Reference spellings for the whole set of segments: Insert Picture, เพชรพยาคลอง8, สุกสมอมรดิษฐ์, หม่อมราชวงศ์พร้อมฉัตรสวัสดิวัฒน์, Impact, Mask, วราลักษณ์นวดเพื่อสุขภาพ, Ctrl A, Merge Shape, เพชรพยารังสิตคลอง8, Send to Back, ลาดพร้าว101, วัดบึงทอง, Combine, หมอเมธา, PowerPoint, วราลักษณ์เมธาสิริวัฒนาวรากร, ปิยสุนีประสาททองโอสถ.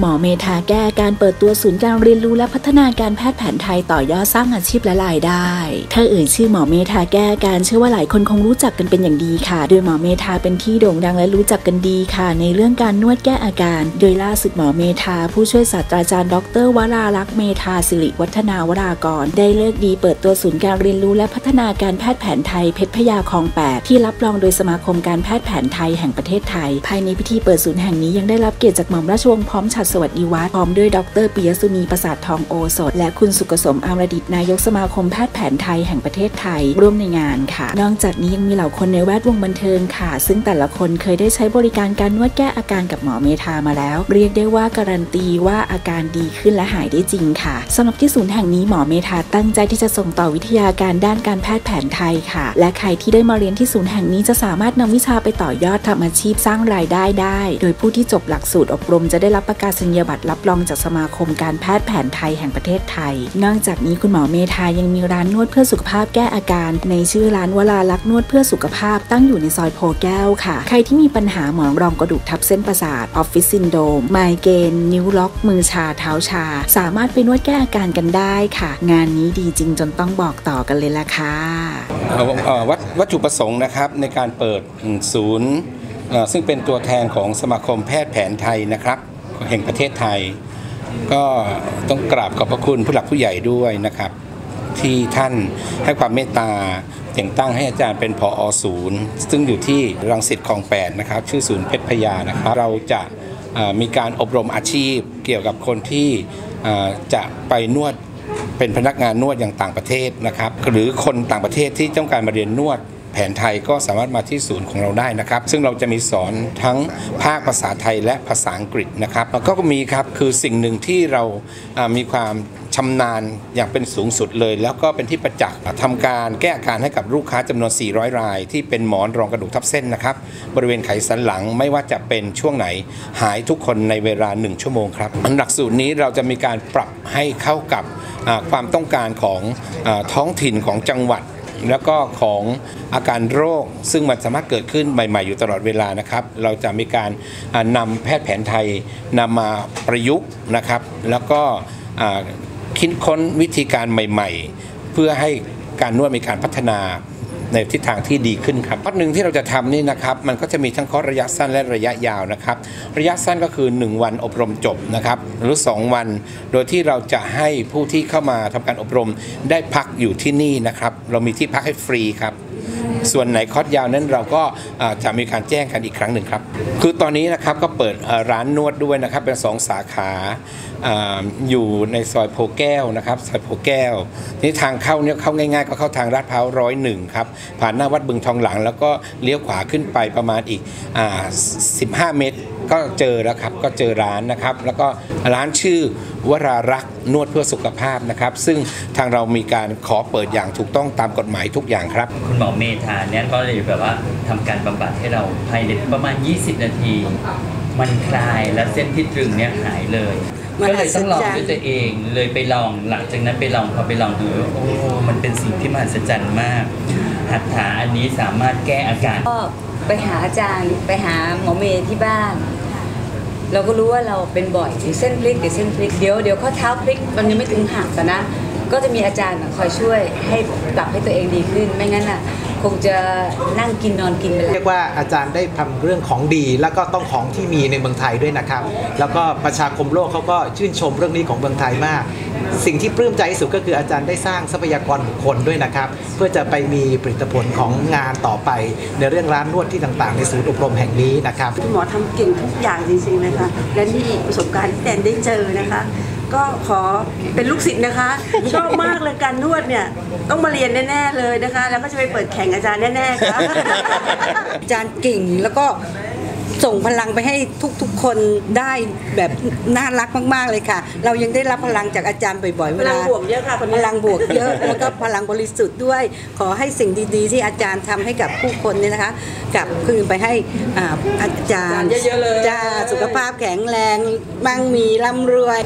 หมอเมธาแก้การเปิดตัวศูนย์การเรียนรู้และพัฒนาการแพทย์แผนไทยต่อยอดสร้างอาชีพและรายได้เธอเอ่ยชื่อหมอเมธาแก้การเชื่อว่าหลายคนคงรู้จักกันเป็นอย่างดีค่ะโดยหมอเมธาเป็นที่โด่งดังและรู้จักกันดีค่ะในเรื่องการนวดแก้อาการโดยล่าสุดหมอเมธาผู้ช่วยศาสตราจารย์ดร.วราลักษณ์เมธาสิริวัฒนาวรากรได้เลิกดีเปิดตัวศูนย์การเรียนรู้และพัฒนาการแพทย์แผนไทยเพชรพยาคลอง8ที่รับรองโดยสมาคมการแพทย์แผนไทยแห่งประเทศไทยภายในพิธีเปิดศูนย์แห่งนี้ยังได้รับเกียรติจากหม่อมราชวงศ์พร้อมฉัตรสวัสดิวัฒน์พร้อมด้วยดร.ปิยสุนีประสาททองโอสถและคุณสุกสมอมรดิษฐ์นายกสมาคมแพทย์แผนไทยแห่งประเทศไทยร่วมในงานค่ะนอกจากนี้ยังมีเหล่าคนในแวดวงบันเทิงค่ะซึ่งแต่ละคนเคยได้ใช้บริการการนวดแก้อาการกับหมอเมธามาแล้วเรียกได้ว่าการันตีว่าอาการดีขึ้นและหายได้จริงค่ะสำหรับที่ศูนย์แห่งนี้หมอเมธาตั้งใจที่จะส่งต่อวิทยาการด้านการแพทย์แผนไทยค่ะและใครที่ได้มาเรียนที่ศูนย์แห่งนี้จะสามารถนำวิชาไปต่อยอดทำอาชีพสร้างรายได้ได้โดยผู้ที่จบหลักสูตรอบรมจะได้รับประกาศนียบัตรรับรองจากสมาคมการแพทย์แผนไทยแห่งประเทศไทยนอกจากนี้คุณหมอเมธายังมีร้านนวดเพื่อสุขภาพแก้อาการในชื่อร้านวราลักษณ์นวดเพื่อสุขภาพตั้งอยู่ในซอยโพแก้วค่ะใครที่มีปัญหาหมอนรองกระดูกทับเส้นประสาทออฟฟิศซินโดรมไมเกรนนิ้วล็อกมือชาเท้าชาสามารถไปนวดแก้อาการกันได้ค่ะงานนี้ดีจริงจนต้องบอกต่อกันเลยล่ะค่ะวัตถุประสงค์นะครับในการเปิดศูนย์ซึ่งเป็นตัวแทนของสมาคมแพทย์แผนไทยนะครับแห่งประเทศไทยก็ต้องกราบขอบพระคุณผู้หลักผู้ใหญ่ด้วยนะครับที่ท่านให้ความเมตตาแต่งตั้งให้อาจารย์เป็นผอ.ศูนย์ซึ่งอยู่ที่รังสิตคลอง8นะครับชื่อศูนย์เพชรพยานะครับเราจะมีการอบรมอาชีพเกี่ยวกับคนที่จะไปนวดเป็นพนักงานนวดอย่างต่างประเทศนะครับหรือคนต่างประเทศที่ต้องการมาเรียนนวดแผนไทยก็สามารถมาที่ศูนย์ของเราได้นะครับซึ่งเราจะมีสอนทั้งภาคภาษาไทยและภาษาอังกฤษนะครับแล้วก็มีครับคือสิ่งหนึ่งที่เรามีความชำนาญอย่างเป็นสูงสุดเลยแล้วก็เป็นที่ประจักษ์ทำการแก้อาการให้กับลูกค้าจำนวน400รายที่เป็นหมอนรองกระดูกทับเส้นนะครับบริเวณไขสันหลังไม่ว่าจะเป็นช่วงไหนหายทุกคนในเวลา1ชั่วโมงครับหลักสูตรนี้เราจะมีการปรับให้เข้ากับความต้องการของท้องถิ่นของจังหวัดแล้วก็ของอาการโรคซึ่งมันสามารถเกิดขึ้นใหม่ๆอยู่ตลอดเวลานะครับเราจะมีการนำแพทย์แผนไทยนำมาประยุกต์นะครับแล้วก็คิดค้นวิธีการใหม่ๆเพื่อให้การนวดมีการพัฒนาในทิศทางที่ดีขึ้นครับข้อหนึ่งที่เราจะทำนี่นะครับมันก็จะมีทั้งคอร์สระยะสั้นและระยะยาวนะครับระยะสั้นก็คือ1วันอบรมจบนะครับหรือ2วันโดยที่เราจะให้ผู้ที่เข้ามาทำการอบรมได้พักอยู่ที่นี่นะครับเรามีที่พักให้ฟรีครับส่วนไหนคอร์สยาวนั้นเราก็จะมีการแจ้งกันอีกครั้งหนึ่งครับคือตอนนี้นะครับก็เปิดร้านนวดด้วยนะครับเป็น2สาขาอยู่ในซอยโพแก้วนะครับซอยโพแก้วนี่ทางเข้าเนี่ยเข้าง่ายๆก็เข้าทางลาดพร้าว101ครับผ่านหน้าวัดบึงทองหลังแล้วก็เลี้ยวขวาขึ้นไปประมาณอีก15เมตรก็เจอแล้วครับก็เจอร้านนะครับแล้วก็ร้านชื่อวราลักษณ์นวดเพื่อสุขภาพนะครับซึ่งทางเรามีการขอเปิดอย่างถูกต้องตามกฎหมายทุกอย่างครับคุณหมอเมธาเนี่ยก็เลยแบบว่าทำการบำบัดให้เราภายในประมาณ20นาทีมันคลายและเส้นที่ตรึงเนี่ยหายเลยก็เลยต้องลองด้วยตัวเองเลยไปลองหลังจากนั้นไปลองพอไปลองดูโอ้มันเป็นสิ่งที่มหัศจรรย์มากหัตถาอันนี้สามารถแก้อาการก็ไปหาอาจารย์ไปหาหมอเมธาที่บ้านเราก็รู้ว่าเราเป็นบ่อยเส้นพลิกเดี๋ยวข้อเท้าพลิกมันยังไม่ถึงหักนะก็จะมีอาจารย์คอยช่วยให้ปรับให้ตัวเองดีขึ้นไม่งั้นอ่ะคงจะนั่งกินนอนกินไปแล้วเรียกว่าอาจารย์ได้ทำเรื่องของดีแล้วก็ต้องของที่มีในเมืองไทยด้วยนะครับแล้วก็ประชาคมโลกเขาก็ชื่นชมเรื่องนี้ของเมืองไทยมากสิ่งที่ปลื้มใจที่สุดก็คืออาจารย์ได้สร้างทรัพยากรบุคคลด้วยนะครับเพื่อจะไปมีผลิตผลของงานต่อไปในเรื่องร้านนวดที่ต่างๆในศูนย์อบรมแห่งนี้นะครับคุณหมอทำเก่งทุกอย่างจริงๆเลยค่ะและนี่ประสบการณ์ที่แดนได้เจอนะคะก็ขอเป็นลูกศิษย์นะคะชอบมากเลยการนวดเนี่ยต้องมาเรียนแน่ๆเลยนะคะแล้วก็จะไปเปิดแข่งอาจารย์แน่ๆค่ะอาจารย์เก่งแล้วก็ส่งพลังไปให้ทุกๆคนได้แบบน่ารักมากๆเลยค่ะเรายังได้รับพลังจากอาจารย์บ่อยๆเวลาพลังบวกเยอะค่ะพลังบวกเยอะแล้วก็พลังบริสุทธิ์ด้วยขอให้สิ่งดีๆที่อาจารย์ทำให้กับผู้คนเนี่ยนะคะกลับคืนไปให้อาจารย์เยอะๆเลยจ้าสุขภาพแข็งแรงมั่งมีร่ำรวย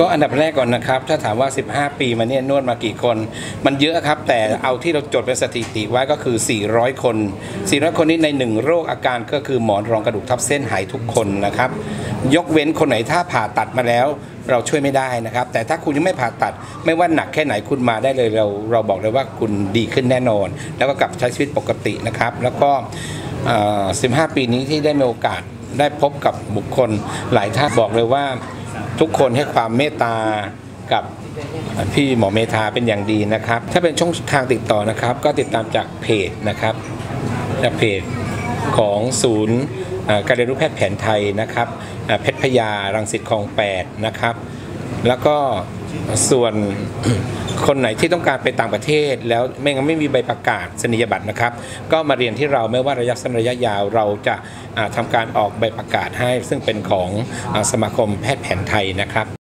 ก็อันดับแรกก่อนนะครับถ้าถามว่า15ปีมาเนี่ยนวดมากี่คนมันเยอะครับแต่เอาที่เราจดเป็นสถิติไว้ก็คือ400คน400คนนี้ใน1โรคอาการก็คือหมอนรองกระดูกทับเส้นหายทุกคนนะครับ ยกเว้นคนไหนถ้าผ่าตัดมาแล้วเราช่วยไม่ได้นะครับแต่ถ้าคุณยังไม่ผ่าตัดไม่ว่าหนักแค่ไหนคุณมาได้เลยเราบอกเลยว่าคุณดีขึ้นแน่นอนแล้วก็กลับใช้ชีวิตปกตินะครับแล้วก็15 ปีนี้ที่ได้มีโอกาสได้พบกับบุคคลหลายท่านบอกเลยว่าทุกคนให้ความเมตตากับพี่หมอเมธาเป็นอย่างดีนะครับถ้าเป็นช่องทางติดต่อนะครับก็ติดตามจากเพจนะครับจากเพจของศูนย์การเรียนรู้แพทย์แผนไทยนะครับเพชรพยารังสิตคลอง8นะครับแล้วก็ส่วนคนไหนที่ต้องการไปต่างประเทศแล้วไม่งั้นไม่มีใบประกาศนียบัตรนะครับก็มาเรียนที่เราไม่ว่าระยะสั้นระยะยาวเราจะทำการออกใบประกาศให้ซึ่งเป็นของสมาคมแพทย์แผนไทยนะครับ